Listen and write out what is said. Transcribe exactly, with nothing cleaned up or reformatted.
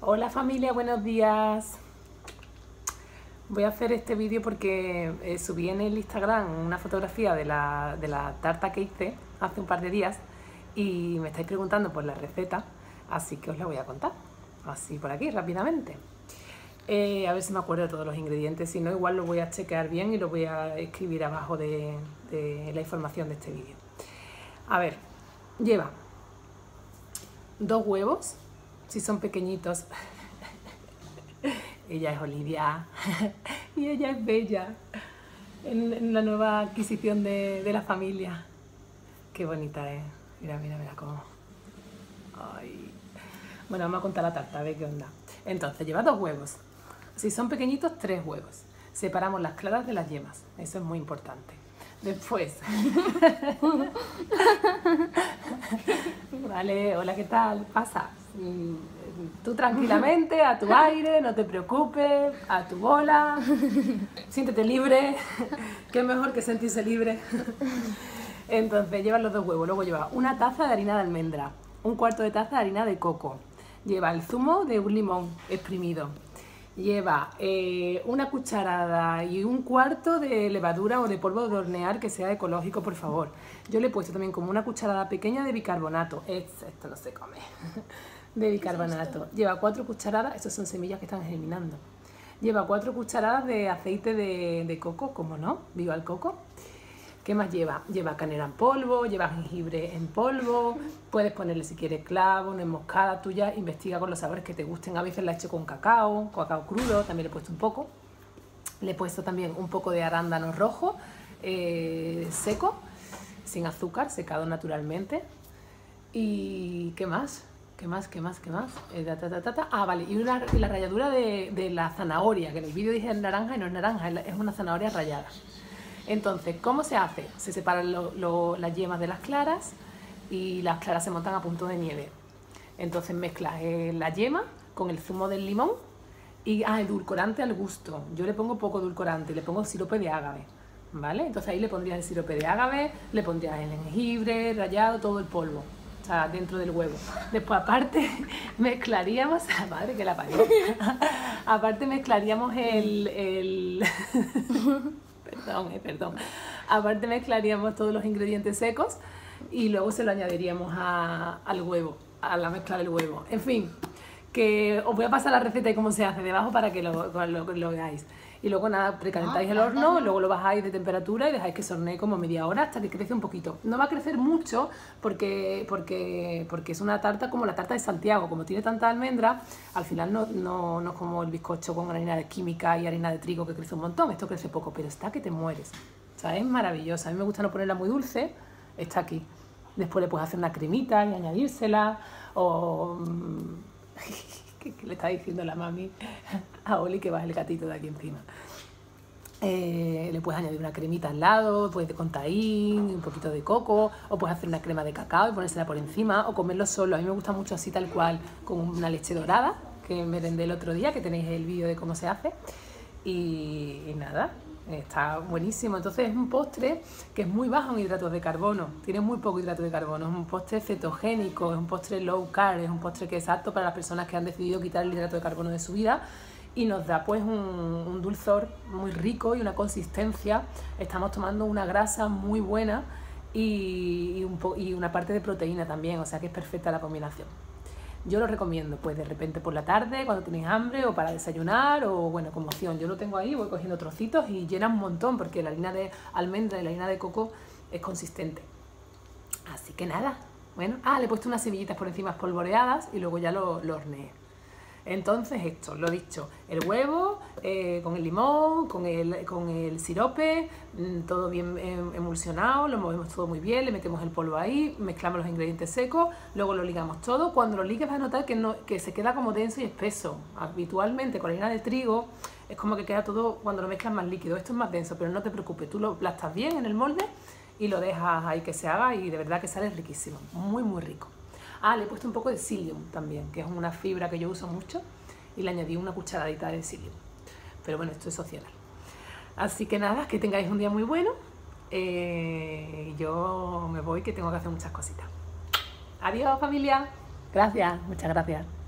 Hola familia, buenos días. Voy a hacer este vídeo porque eh, subí en el Instagram una fotografía de la, de la tarta que hice hace un par de días y me estáis preguntando por la receta, así que os la voy a contar, así por aquí rápidamente. Eh, a ver si me acuerdo de todos los ingredientes, si no igual lo voy a chequear bien y lo voy a escribir abajo de, de la información de este vídeo. A ver, lleva dos huevos. Si son pequeñitos, ella es Olivia y ella es Bella, en, en la nueva adquisición de, de la familia. Qué bonita es, mira, mira, mira cómo. Ay. Bueno, vamos a contar la tarta, a ver qué onda. Entonces, lleva dos huevos, si son pequeñitos, tres huevos. Separamos las claras de las yemas, eso es muy importante. Después, vale, hola, ¿qué tal? Pasa. Tú tranquilamente, a tu aire, no te preocupes, a tu bola, siéntete libre, qué mejor que sentirse libre. Entonces lleva los dos huevos, luego lleva una taza de harina de almendra, un cuarto de taza de harina de coco, lleva el zumo de un limón exprimido, lleva eh, una cucharada y un cuarto de levadura o de polvo de hornear que sea ecológico, por favor. Yo le he puesto también como una cucharada pequeña de bicarbonato, esto, esto no se come, de bicarbonato. Lleva cuatro cucharadas, estas son semillas que están germinando. Lleva cuatro cucharadas de aceite de, de coco, como no, viva el coco. ¿Qué más lleva? Lleva canela en polvo, lleva jengibre en polvo, puedes ponerle si quieres clavo, una emboscada tuya, investiga con los sabores que te gusten. A veces la he hecho con cacao, cacao crudo, también le he puesto un poco. Le he puesto también un poco de arándano rojo, eh, seco, sin azúcar, secado naturalmente. ¿Y qué más? ¿Qué más? ¿Qué más? ¿Qué más? Eh, ta, ta, ta, ta. Ah, vale, y una, la ralladura de, de la zanahoria, que en el vídeo dije es naranja y no es naranja, es una zanahoria rallada. Entonces, ¿cómo se hace? Se separan lo, lo, las yemas de las claras y las claras se montan a punto de nieve. Entonces mezclas eh, la yema con el zumo del limón y ah, edulcorante al gusto. Yo le pongo poco edulcorante, le pongo sirope de ágave, ¿vale? Entonces ahí le pondrías el sirope de ágave, le pondrías el jengibre rallado, todo el polvo, o sea, dentro del huevo. Después aparte mezclaríamos, madre que la parió, aparte mezclaríamos el... el Perdón, eh, perdón. Aparte mezclaríamos todos los ingredientes secos y luego se lo añadiríamos a, al huevo, a la mezcla del huevo. En fin, que os voy a pasar la receta y cómo se hace debajo para que lo, lo, lo veáis. Y luego nada, precalentáis el horno, luego lo bajáis de temperatura y dejáis que se hornee como media hora hasta que crece un poquito. No va a crecer mucho porque, porque, porque es una tarta como la tarta de Santiago. Como tiene tanta almendra, al final no, no, no es como el bizcocho con harina de química y harina de trigo que crece un montón. Esto crece poco, pero está que te mueres. O sea, es maravillosa. A mí me gusta no ponerla muy dulce. Está aquí. Después le puedes hacer una cremita y añadírsela o... ¿Qué le está diciendo la mami a Oli que baja el gatito de aquí encima? Eh, le puedes añadir una cremita al lado, puedes con tahín, un poquito de coco, o puedes hacer una crema de cacao y ponérsela por encima, o comerlo solo. A mí me gusta mucho así tal cual, con una leche dorada, que me merendé el otro día, que tenéis el vídeo de cómo se hace. Y, y nada, está buenísimo. Entonces es un postre que es muy bajo en hidratos de carbono, tiene muy poco hidrato de carbono, es un postre cetogénico, es un postre low carb, es un postre que es apto para las personas que han decidido quitar el hidrato de carbono de su vida y nos da pues un, un dulzor muy rico y una consistencia. Estamos tomando una grasa muy buena y, y, un po y una parte de proteína también, o sea que es perfecta la combinación. Yo lo recomiendo, pues de repente por la tarde, cuando tenéis hambre o para desayunar o bueno, como opción. Yo lo tengo ahí, voy cogiendo trocitos y llena un montón porque la harina de almendra y la harina de coco es consistente. Así que nada, bueno, ah, le he puesto unas semillitas por encima espolvoreadas y luego ya lo, lo horneé. Entonces esto, lo dicho, el huevo eh, con el limón, con el, con el sirope, todo bien emulsionado, lo movemos todo muy bien, le metemos el polvo ahí, mezclamos los ingredientes secos, luego lo ligamos todo. Cuando lo ligues vas a notar que, no, que se queda como denso y espeso. Habitualmente con la harina de trigo es como que queda todo cuando lo mezclas más líquido. Esto es más denso, pero no te preocupes, tú lo aplastas bien en el molde y lo dejas ahí que se haga y de verdad que sale riquísimo, muy muy rico. Ah, le he puesto un poco de psyllium también, que es una fibra que yo uso mucho, y le añadí una cucharadita de psyllium. Pero bueno, esto es opcional. Así que nada, que tengáis un día muy bueno. Eh, yo me voy, que tengo que hacer muchas cositas. Adiós, familia. Gracias, muchas gracias.